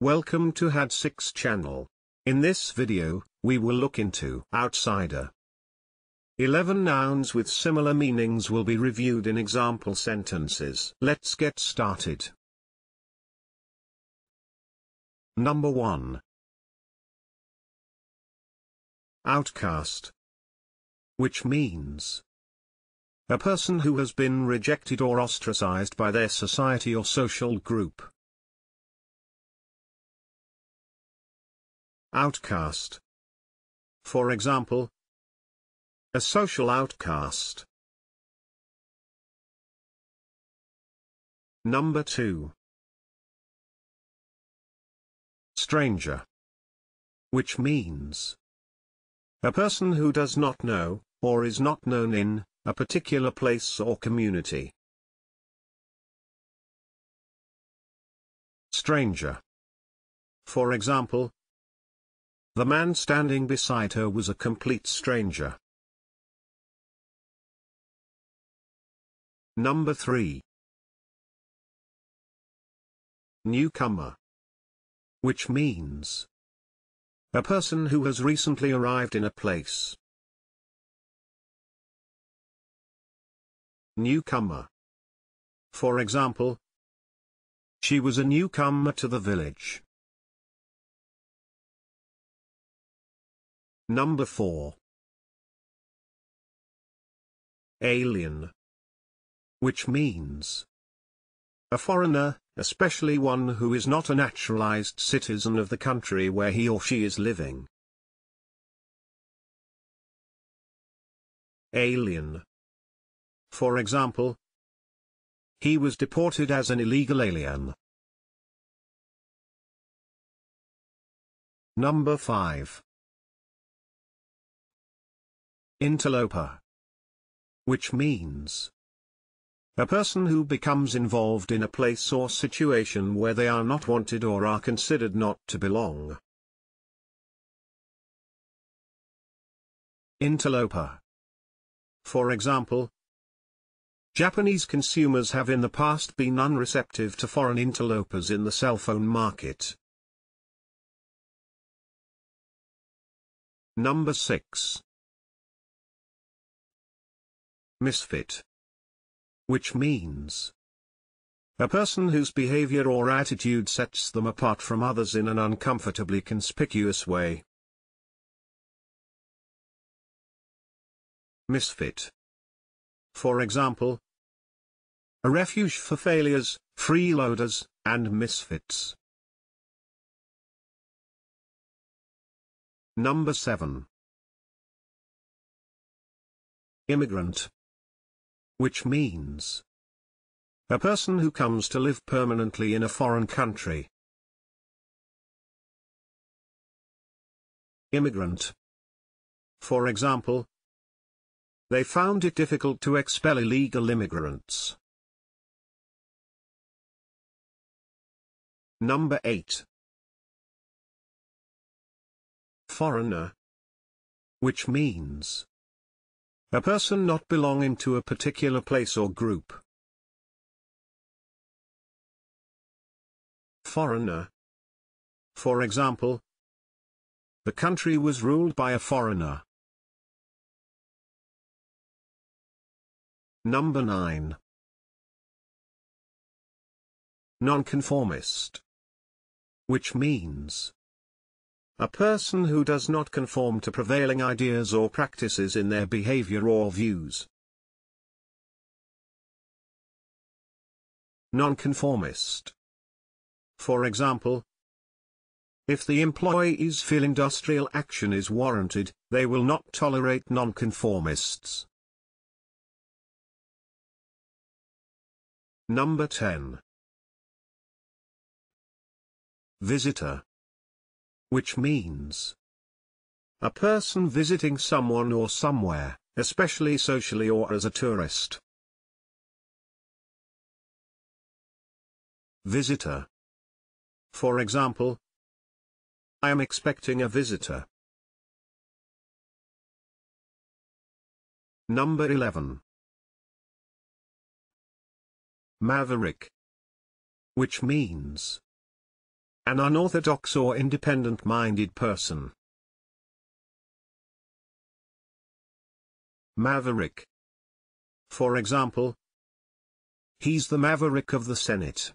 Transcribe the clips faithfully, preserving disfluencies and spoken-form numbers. Welcome to Had Six channel. In this video, we will look into outsider. eleven nouns with similar meanings will be reviewed in example sentences. Let's get started. Number one. Outcast. Which means a person who has been rejected or ostracized by their society or social group. Outcast. For example, a social outcast. Number two. Stranger. Which means a person who does not know, or is not known in, a particular place or community. Stranger. For example, the man standing beside her was a complete stranger. Number three. Newcomer. Which means a person who has recently arrived in a place. Newcomer. For example, she was a newcomer to the village. Number four. Alien. Which means a foreigner, especially one who is not a naturalized citizen of the country where he or she is living. Alien. For example, he was deported as an illegal alien. Number five. Interloper. Which means a person who becomes involved in a place or situation where they are not wanted or are considered not to belong. Interloper. For example, Japanese consumers have in the past been unreceptive to foreign interlopers in the cell phone market. Number six. Misfit. Which means a person whose behavior or attitude sets them apart from others in an uncomfortably conspicuous way. Misfit. For example, a refuge for failures, freeloaders, and misfits. Number seven. Immigrant. Which means a person who comes to live permanently in a foreign country. Immigrant. For example, they found it difficult to expel illegal immigrants. Number eight. Foreigner. Which means a person not belonging to a particular place or group. Foreigner. For example, the country was ruled by a foreigner. Number nine. Nonconformist. Which means a person who does not conform to prevailing ideas or practices in their behavior or views. Nonconformist. For example, if the employees feel industrial action is warranted, they will not tolerate nonconformists. Number ten. Visitor. Which means a person visiting someone or somewhere, especially socially or as a tourist. Visitor. For example, I am expecting a visitor. Number eleven. Maverick. Which means an unorthodox or independent-minded person. Maverick. For example, he's the maverick of the Senate.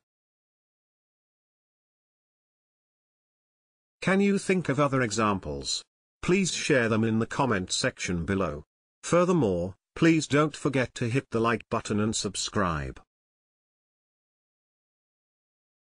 Can you think of other examples? Please share them in the comment section below. Furthermore, please don't forget to hit the like button and subscribe.